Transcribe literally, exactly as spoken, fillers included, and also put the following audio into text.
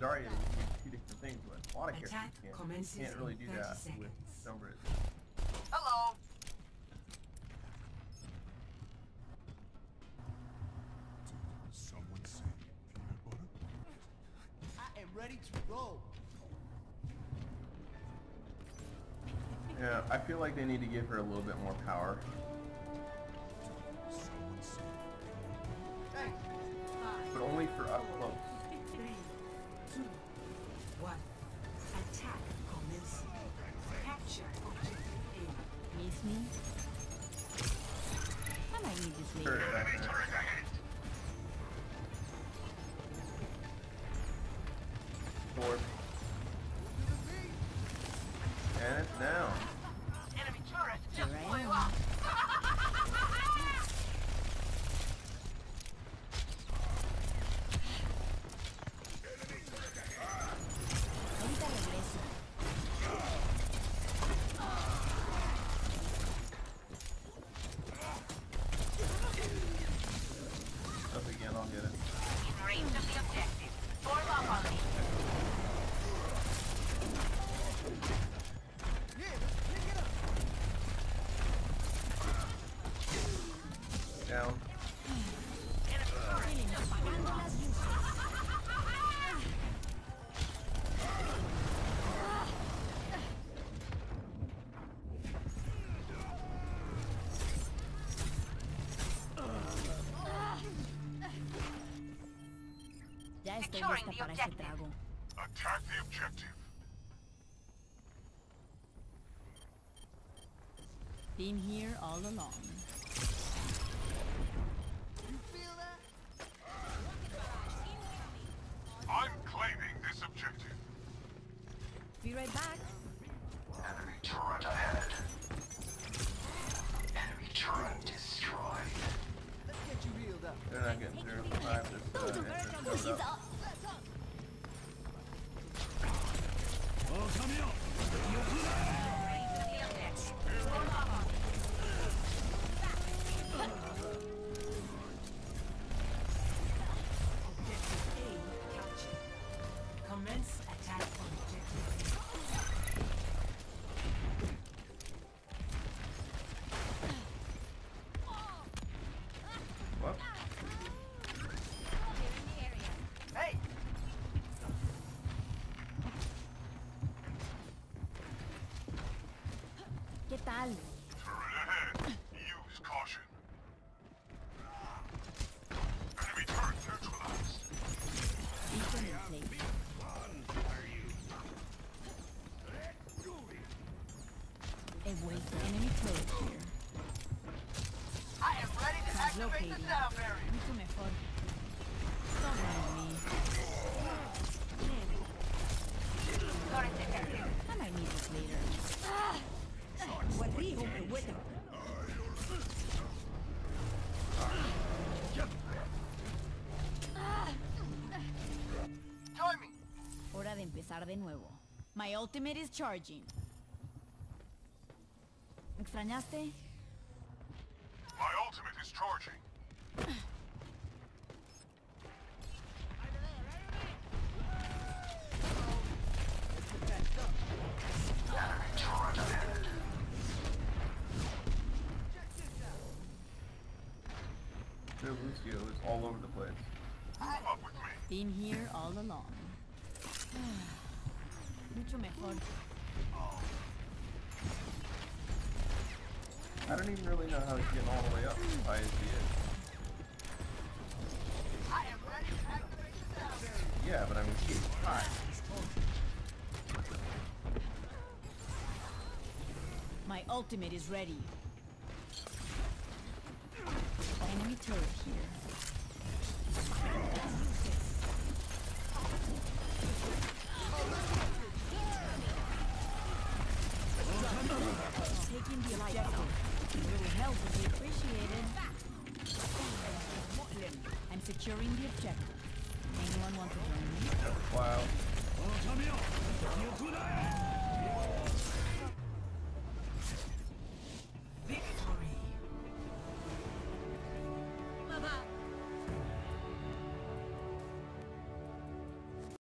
Zarya, you can do two different things with a lot of characters. You can't, you can't really do that seconds. With Sombra. Hello! Did someone say peanut butter? I am ready to roll! Yeah, I feel like they need to give her a little bit more power. But only for up close. three, two, one. Attack commence. Capture objective A. Miss me? I might need this later. Four. And it's down. Enemy turret just blew up. Securing the objective. Attack the objective. Been here all along. You feel that? I'm claiming this objective. Be right back. Enemy turret ahead. Enemy turret destroyed. Let's get you healed up. They're not getting zero five this time. Commence attack on objective. What? Hey! ¿Qué tal? Use caution. Enemy turret neutralized. Wait for enemy turret here. I am ready to activate the sound barrier. Mucho mejor. Don't mind me. Turret detected. I might need this later. What we hope to wither. Join me. Hora de empezar de nuevo. My ultimate is charging. ¿Me extrañaste? My ultimate is charging. The Lucio is all over the place. Move up with me. Been here all along. Mucho mejor. I don't even really know how he's getting all the way up. I see it. I am ready to activate the sound barrier. Yeah, but I'm gonna keep fine. My ultimate is ready. Enemy turret here.